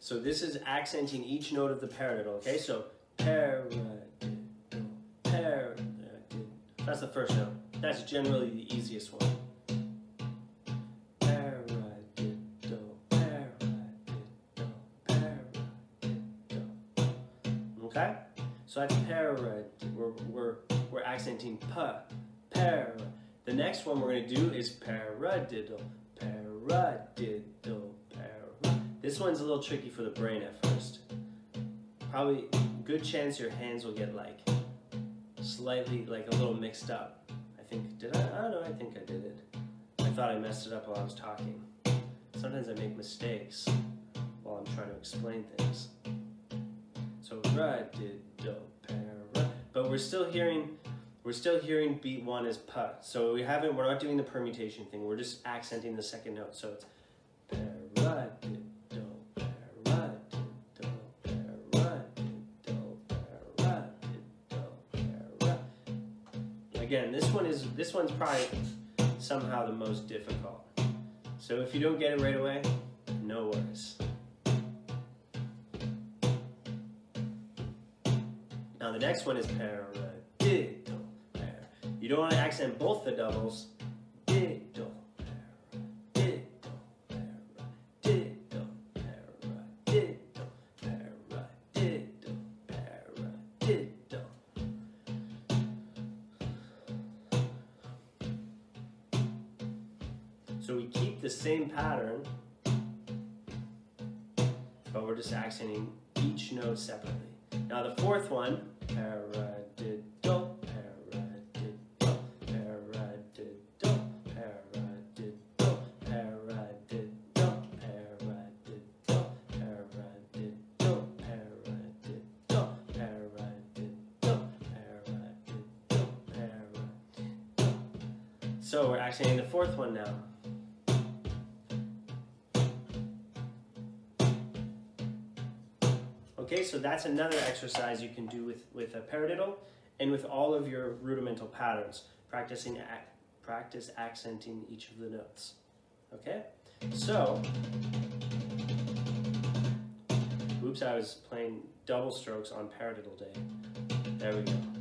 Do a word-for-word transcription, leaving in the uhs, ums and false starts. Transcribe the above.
So this is accenting each note of the paradiddle, okay? So paradiddle, paradiddle. That's the first note. That's generally the easiest one. Paradiddle, paradiddle, paradiddle. Okay? So that's paradiddle. We're, we're, we're accenting pa, par. The next one we're going to do is paradiddle, paradiddle, paradiddle. This one's a little tricky for the brain at first. Probably good chance your hands will get like slightly, like a little mixed up. I think, did I? I don't know, I think I did it. I thought I messed it up while I was talking. Sometimes I make mistakes while I'm trying to explain things. So, ra-did-do, para. But we're still hearing, we're still hearing beat one as pa. So we haven't, we're not doing the permutation thing. We're just accenting the second note. So it's para-did. Again, this one is this one's probably somehow the most difficult. So if you don't get it right away, no worries. Now the next one is paradiddle. You don't want to accent both the doubles. Diddle, paradiddle, paradiddle, paradiddle, paradiddle, paradiddle. So we keep the same pattern, but we're just accenting each note separately. Now the fourth one, paradiddle, paradiddle, paradiddle, paradiddle, paradiddle, paradiddle, paradiddle, paradiddle, paradiddle, paradiddle, paradiddle. So we're accenting the fourth one now. Okay, so that's another exercise you can do with, with a paradiddle and with all of your rudimental patterns, practicing ac practice accenting each of the notes. Okay, so, oops, I was playing double strokes on paradiddle day. There we go.